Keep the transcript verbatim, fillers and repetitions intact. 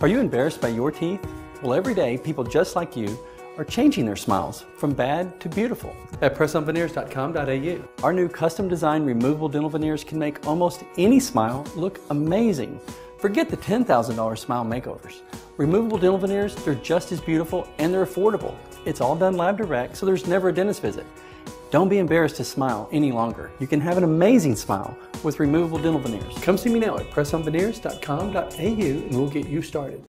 Are you embarrassed by your teeth? Well, every day, people just like you are changing their smiles from bad to beautiful. At press on veneers dot com dot A U, our new custom-designed removable dental veneers can make almost any smile look amazing. Forget the ten thousand dollar smile makeovers. Removable dental veneers, they're just as beautiful and they're affordable. It's all done live direct, so there's never a dentist visit. Don't be embarrassed to smile any longer. You can have an amazing smile with removable dental veneers. Come see me now at press on veneers dot com dot A U and we'll get you started.